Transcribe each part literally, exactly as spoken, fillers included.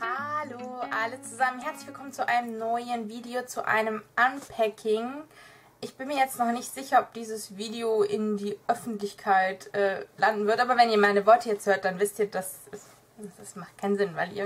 Hallo alle zusammen, herzlich willkommen zu einem neuen Video, zu einem Unpacking. Ich bin mir jetzt noch nicht sicher, ob dieses Video in die Öffentlichkeit äh, landen wird, aber wenn ihr meine Worte jetzt hört, dann wisst ihr, das, ist, das macht keinen Sinn, weil ihr...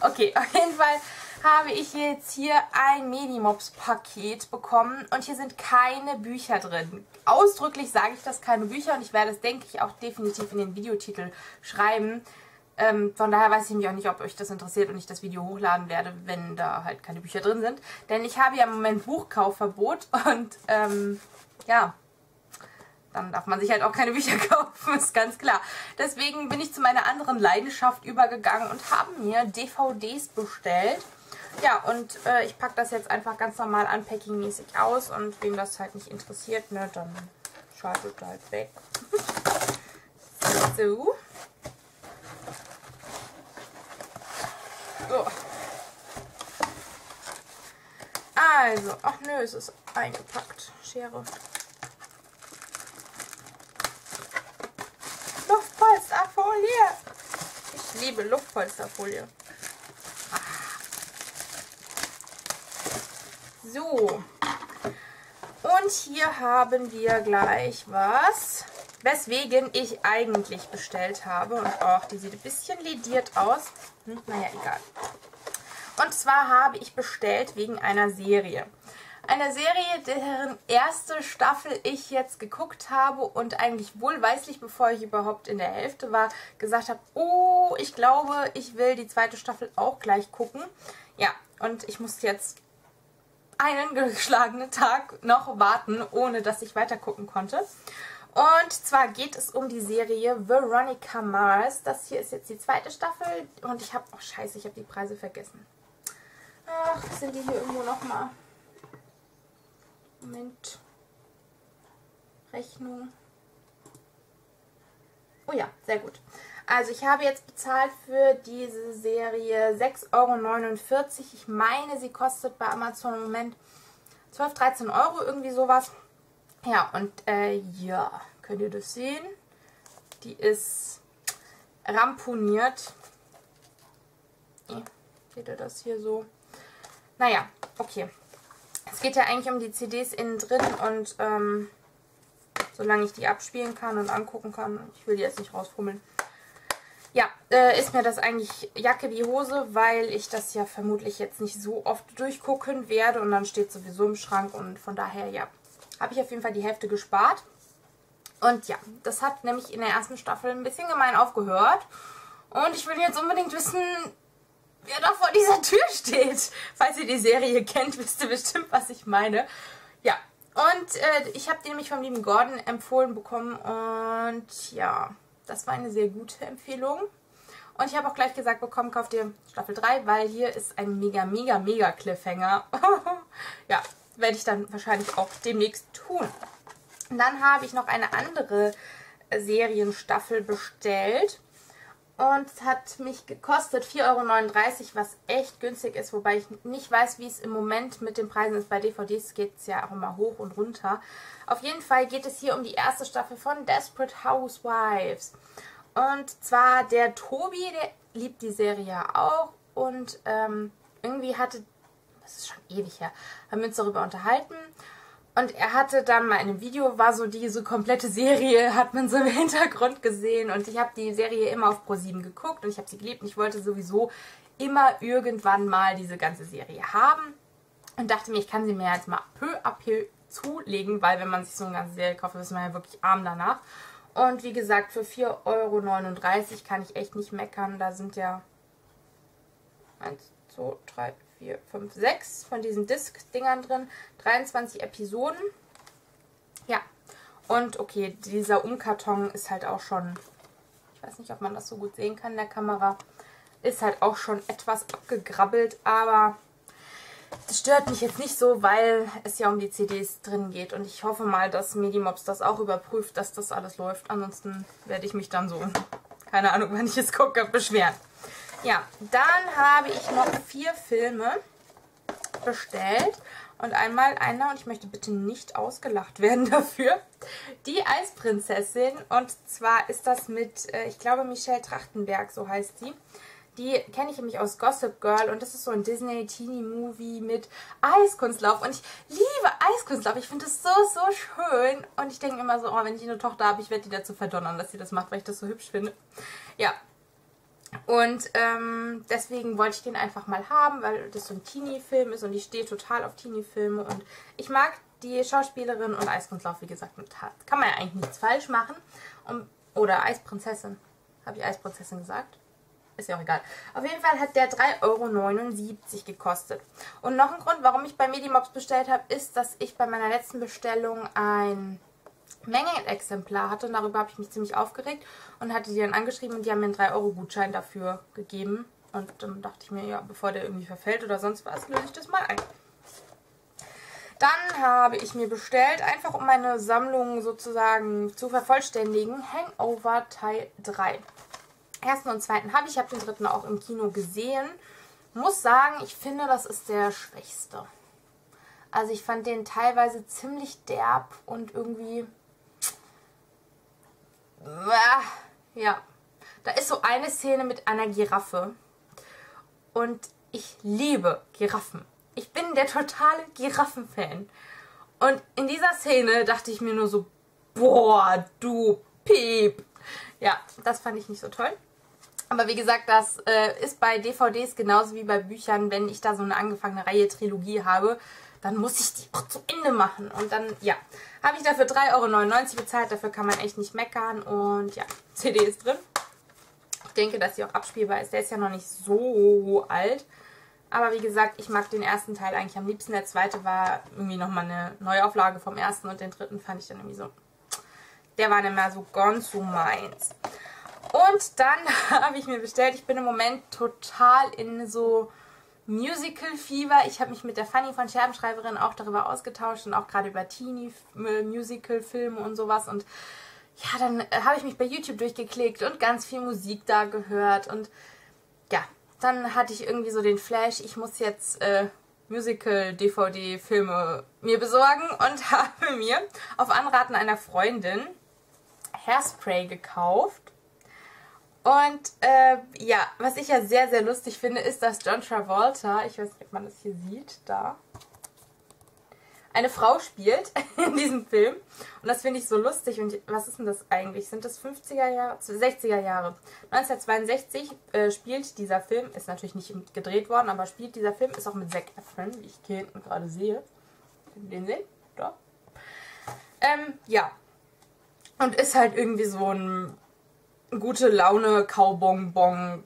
Okay, auf jeden Fall habe ich jetzt hier ein Medimops-Paket bekommen und hier sind keine Bücher drin. Ausdrücklich sage ich das, keine Bücher, und ich werde es, denke ich, auch definitiv in den Videotitel schreiben. Ähm, von daher weiß ich mich auch nicht, ob euch das interessiert und ich das Video hochladen werde, wenn da halt keine Bücher drin sind. Denn ich habe ja im Moment Buchkaufverbot und ähm, ja, dann darf man sich halt auch keine Bücher kaufen, ist ganz klar. Deswegen bin ich zu meiner anderen Leidenschaft übergegangen und habe mir D V Ds bestellt. Ja, und äh, ich packe das jetzt einfach ganz normal unpacking-mäßig aus und wem das halt nicht interessiert, ne, dann schaltet halt weg. So. So. Also, ach nö, es ist eingepackt. Schere. Luftpolsterfolie. Ich liebe Luftpolsterfolie. So. Und hier haben wir gleich was, weswegen ich eigentlich bestellt habe. Und auch, die sieht ein bisschen lediert aus. Hm, naja, egal. Und zwar habe ich bestellt wegen einer Serie. Eine Serie, deren erste Staffel ich jetzt geguckt habe und eigentlich wohlweislich, bevor ich überhaupt in der Hälfte war, gesagt habe, oh, ich glaube, ich will die zweite Staffel auch gleich gucken. Ja, und ich muss jetzt einen geschlagenen Tag noch warten, ohne dass ich weiter gucken konnte. Und zwar geht es um die Serie Veronica Mars. Das hier ist jetzt die zweite Staffel und ich habe... Oh scheiße, ich habe die Preise vergessen. Ach, sind die hier irgendwo nochmal? Moment. Rechnung. Oh ja, sehr gut. Also ich habe jetzt bezahlt für diese Serie sechs Euro neunundvierzig. Ich meine, sie kostet bei Amazon im Moment zwölf, dreizehn Euro, irgendwie sowas. Ja, und äh, ja, könnt ihr das sehen? Die ist ramponiert. Nee, seht ihr das hier so? Naja, okay. Es geht ja eigentlich um die C Ds innen drin und ähm, solange ich die abspielen kann und angucken kann, ich will die jetzt nicht rausfummeln. Ja, äh, ist mir das eigentlich Jacke wie Hose, weil ich das ja vermutlich jetzt nicht so oft durchgucken werde und dann steht sowieso im Schrank und von daher, ja, habe ich auf jeden Fall die Hälfte gespart. Und ja, das hat nämlich in der ersten Staffel ein bisschen gemein aufgehört. Und ich will jetzt unbedingt wissen, wer da vor dieser Tür steht. Falls ihr die Serie kennt, wisst ihr bestimmt, was ich meine. Ja, und äh, ich habe die nämlich vom lieben Gordon empfohlen bekommen und ja... Das war eine sehr gute Empfehlung. Und ich habe auch gleich gesagt bekommen, kauft ihr Staffel drei, weil hier ist ein mega, mega, mega Cliffhanger. Ja, werde ich dann wahrscheinlich auch demnächst tun. Und dann habe ich noch eine andere Serienstaffel bestellt. Und es hat mich gekostet vier Euro neununddreißig, was echt günstig ist. Wobei ich nicht weiß, wie es im Moment mit den Preisen ist. Bei D V Ds geht es ja auch immer hoch und runter. Auf jeden Fall geht es hier um die erste Staffel von Desperate Housewives. Und zwar der Tobi, der liebt die Serie ja auch. Und ähm, irgendwie hatte, das ist schon ewig her, haben wir uns darüber unterhalten. Und er hatte dann mal in einem Video, war so diese komplette Serie, hat man so im Hintergrund gesehen. Und ich habe die Serie immer auf Pro sieben geguckt und ich habe sie geliebt. Und ich wollte sowieso immer irgendwann mal diese ganze Serie haben. Und dachte mir, ich kann sie mir jetzt mal peu à peu zulegen, weil wenn man sich so eine ganze Serie kauft, ist man ja wirklich arm danach. Und wie gesagt, für vier Euro neununddreißig kann ich echt nicht meckern. Da sind ja eins, zwei, drei, vier, fünf, sechs von diesen Disc-Dingern drin, dreiundzwanzig Episoden. Ja, und okay, dieser Umkarton ist halt auch schon, ich weiß nicht, ob man das so gut sehen kann in der Kamera, ist halt auch schon etwas abgegrabbelt, aber das stört mich jetzt nicht so, weil es ja um die C Ds drin geht. Und ich hoffe mal, dass Medimops das auch überprüft, dass das alles läuft. Ansonsten werde ich mich dann so, keine Ahnung, wann ich es gucke, beschweren. Ja, dann habe ich noch vier Filme bestellt und einmal einer, und ich möchte bitte nicht ausgelacht werden dafür, Die Eisprinzessin, und zwar ist das mit, äh, ich glaube, Michelle Trachtenberg, so heißt sie. Die kenne ich nämlich aus Gossip Girl, und das ist so ein Disney-Teenie-Movie mit Eiskunstlauf. Und ich liebe Eiskunstlauf. Ich finde das so, so schön. Und ich denke immer so, oh, wenn ich eine Tochter habe, ich werde die dazu verdonnern, dass sie das macht, weil ich das so hübsch finde. Ja. Und ähm, deswegen wollte ich den einfach mal haben, weil das so ein Teenie-Film ist und ich stehe total auf Teenie-Filme. Und ich mag die Schauspielerin und Eiskunstlauf, wie gesagt, mit Hart. Kann man ja eigentlich nichts falsch machen. Um, oder Eisprinzessin. Habe ich Eisprinzessin gesagt? Ist ja auch egal. Auf jeden Fall hat der drei Euro neunundsiebzig gekostet. Und noch ein Grund, warum ich bei Medimops bestellt habe, ist, dass ich bei meiner letzten Bestellung ein Mengenexemplar hatte. Und darüber habe ich mich ziemlich aufgeregt und hatte die dann angeschrieben. Und die haben mir einen drei Euro Gutschein dafür gegeben. Und dann dachte ich mir, ja, bevor der irgendwie verfällt oder sonst was, löse ich das mal ein. Dann habe ich mir bestellt, einfach um meine Sammlung sozusagen zu vervollständigen, Hangover Teil drei. Ersten und zweiten habe ich, ich habe den dritten auch im Kino gesehen. Muss sagen, ich finde, das ist der schwächste. Also ich fand den teilweise ziemlich derb und irgendwie, ja, da ist so eine Szene mit einer Giraffe. Und ich liebe Giraffen. Ich bin der totale Giraffen-Fan. Und in dieser Szene dachte ich mir nur so, boah, du Piep. Ja, das fand ich nicht so toll. Aber wie gesagt, das äh, ist bei D V Ds genauso wie bei Büchern. Wenn ich da so eine angefangene Reihe Trilogie habe, dann muss ich die auch zu Ende machen. Und dann, ja, habe ich dafür drei Euro neunundneunzig bezahlt. Dafür kann man echt nicht meckern. Und ja, C D ist drin. Ich denke, dass sie auch abspielbar ist. Der ist ja noch nicht so alt. Aber wie gesagt, ich mag den ersten Teil eigentlich am liebsten. Der zweite war irgendwie nochmal eine Neuauflage vom ersten. Und den dritten fand ich dann irgendwie so, der war nicht mehr so ganz so meins. Und dann habe ich mir bestellt, ich bin im Moment total in so Musical-Fieber. Ich habe mich mit der Fanny von Scherbenschreiberin auch darüber ausgetauscht und auch gerade über Teenie-Musical-Filme und sowas. Und ja, dann habe ich mich bei YouTube durchgeklickt und ganz viel Musik da gehört. Und ja, dann hatte ich irgendwie so den Flash, ich muss jetzt äh, Musical-D V D-Filme mir besorgen und habe mir auf Anraten einer Freundin Hairspray gekauft. Und äh, ja, was ich ja sehr, sehr lustig finde, ist, dass John Travolta, ich weiß nicht, ob man das hier sieht, da, eine Frau spielt in diesem Film. Und das finde ich so lustig. Und was ist denn das eigentlich? Sind das fünfziger Jahre? sechziger Jahre. neunzehnhundertzweiundsechzig äh, spielt dieser Film, ist natürlich nicht gedreht worden, aber spielt dieser Film, ist auch mit Zac Efron, wie ich hier hinten gerade sehe. Könnt ihr den sehen? Da. Ähm, ja. Und ist halt irgendwie so ein gute Laune, Kaubonbon,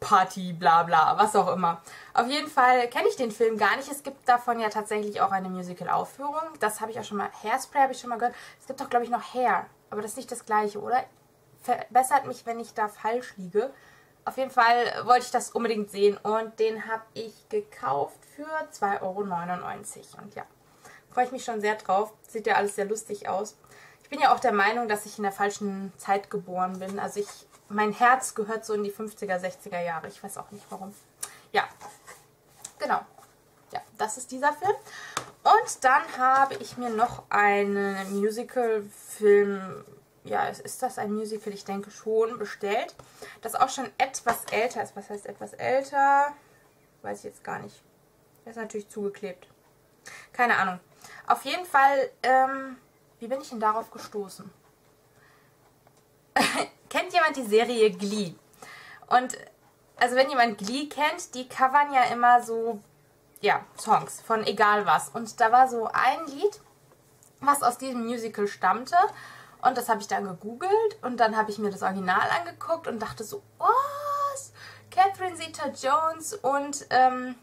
Party, bla bla, was auch immer. Auf jeden Fall kenne ich den Film gar nicht. Es gibt davon ja tatsächlich auch eine Musical-Aufführung. Das habe ich auch schon mal, Hairspray habe ich schon mal gehört. Es gibt doch, glaube ich, noch Hair. Aber das ist nicht das gleiche, oder? Verbessert mich, wenn ich da falsch liege. Auf jeden Fall wollte ich das unbedingt sehen. Und den habe ich gekauft für zwei Euro neunundneunzig. Und ja, freue ich mich schon sehr drauf. Sieht ja alles sehr lustig aus. Ich bin ja auch der Meinung, dass ich in der falschen Zeit geboren bin. Also ich, mein Herz gehört so in die fünfziger, sechziger Jahre. Ich weiß auch nicht warum. Ja, genau. Ja, das ist dieser Film. Und dann habe ich mir noch einen Musical-Film, ja, ist das ein Musical? Ich denke schon, bestellt. Das auch schon etwas älter ist. Was heißt etwas älter? Weiß ich jetzt gar nicht. Der ist natürlich zugeklebt. Keine Ahnung. Auf jeden Fall, ähm... wie bin ich denn darauf gestoßen? Kennt jemand die Serie Glee? Und also wenn jemand Glee kennt, die covern ja immer so, ja, Songs von egal was. Und da war so ein Lied, was aus diesem Musical stammte. Und das habe ich dann gegoogelt und dann habe ich mir das Original angeguckt und dachte so, was? Catherine Zeta-Jones und ähm,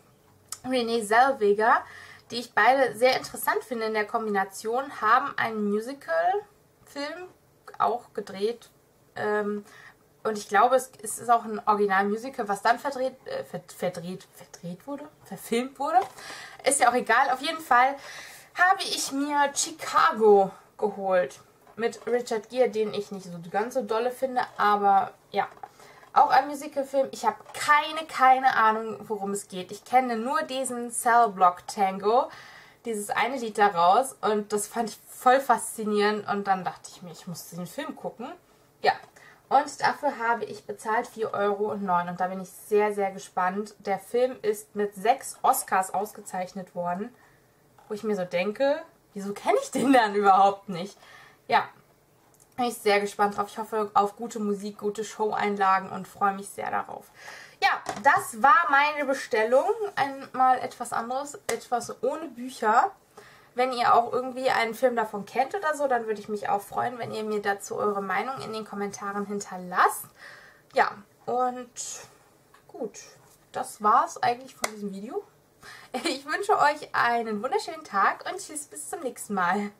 Renee Zellweger, die ich beide sehr interessant finde in der Kombination, haben einen Musical-Film auch gedreht. Ähm, und ich glaube, es ist auch ein Original-Musical, was dann verdreht, äh, verdreht, verdreht wurde, verfilmt wurde. Ist ja auch egal. Auf jeden Fall habe ich mir Chicago geholt mit Richard Gere, den ich nicht so ganz so dolle finde, aber ja. Auch ein Musical-Film. Ich habe keine, keine Ahnung, worum es geht. Ich kenne nur diesen Cellblock Tango. dieses eine Lied da raus und das fand ich voll faszinierend und dann dachte ich mir, ich muss diesen Film gucken. Ja, und dafür habe ich bezahlt vier Euro neun und da bin ich sehr, sehr gespannt. Der Film ist mit sechs Oscars ausgezeichnet worden, wo ich mir so denke, wieso kenne ich den dann überhaupt nicht? Ja, bin ich sehr gespannt drauf. Ich hoffe auf gute Musik, gute Show-Einlagen und freue mich sehr darauf. Ja, das war meine Bestellung. Einmal etwas anderes, etwas ohne Bücher. Wenn ihr auch irgendwie einen Film davon kennt oder so, dann würde ich mich auch freuen, wenn ihr mir dazu eure Meinung in den Kommentaren hinterlasst. Ja, und gut, das war's eigentlich von diesem Video. Ich wünsche euch einen wunderschönen Tag und tschüss, bis zum nächsten Mal.